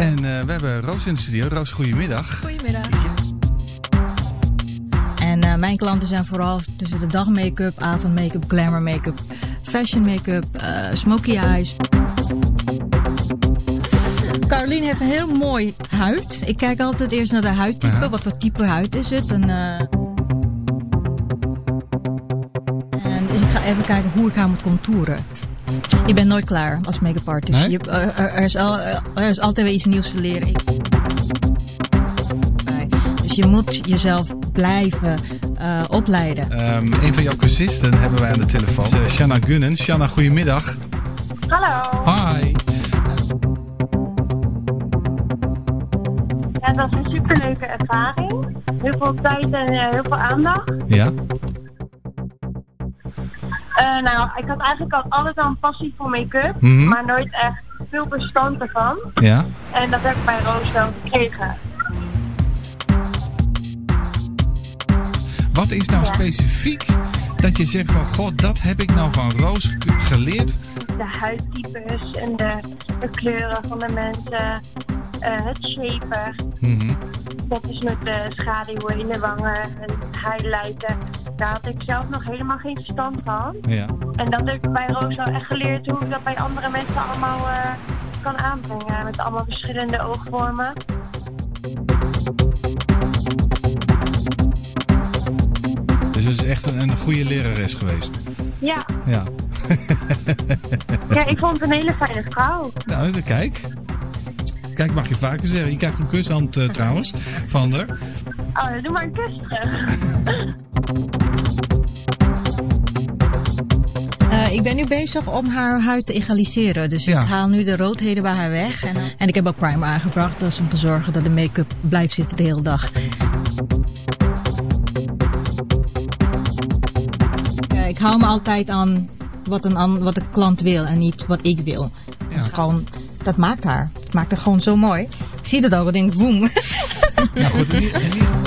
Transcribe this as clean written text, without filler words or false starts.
En we hebben Roos in de studio. Roos, goedemiddag. Goedemiddag. En mijn klanten zijn vooral tussen de dag make-up, avond make-up, glamour make-up, fashion make-up, smoky eyes. Caroline heeft een heel mooi huid. Ik kijk altijd eerst naar de huidtype. Ja. Wat voor type huid is het? En dus ik ga even kijken hoe ik haar moet contouren. Je bent nooit klaar als make-up artist. Nee? Er is altijd weer iets nieuws te leren. Dus je moet jezelf blijven opleiden. Een van jouw cursisten hebben wij aan de telefoon. Shanna Gunnens. Shanna, goedemiddag. Hallo. Hi. Ja, het was een superleuke ervaring. Heel veel tijd en heel veel aandacht. Ja. Ik had eigenlijk al altijd al een passie voor make-up, maar nooit echt veel verstand ervan. Ja. En dat heb ik bij Roos wel gekregen. Wat is nou specifiek dat je zegt van, god, dat heb ik nou van Roos geleerd? De huidtypes en de kleuren van de mensen, het shapen. Dat is met de schaduwen in de wangen en highlighten. Daar had ik zelf nog helemaal geen verstand van. Ja. En dat heb ik bij Roos wel echt geleerd hoe ik dat bij andere mensen allemaal kan aanbrengen. Met allemaal verschillende oogvormen. Dus het is echt een goede lerares geweest. Ja. Ja. Ja, ik vond het een hele fijne vrouw. Nou, kijk. Kijk, mag je vaker zeggen. Je krijgt een kushand trouwens, van haar. Oh, doe maar een kus terug. Ik ben nu bezig om haar huid te egaliseren. Dus ik haal nu de roodheden bij haar weg. En ik heb ook primer aangebracht. Dat is om te zorgen dat de make-up blijft zitten de hele dag. Ik hou me altijd aan wat de klant wil en niet wat ik wil. Ja. Dus gewoon, dat maakt haar. Het maakt haar gewoon zo mooi. Ik zie dat al, ik denk, woem. Ja, goed.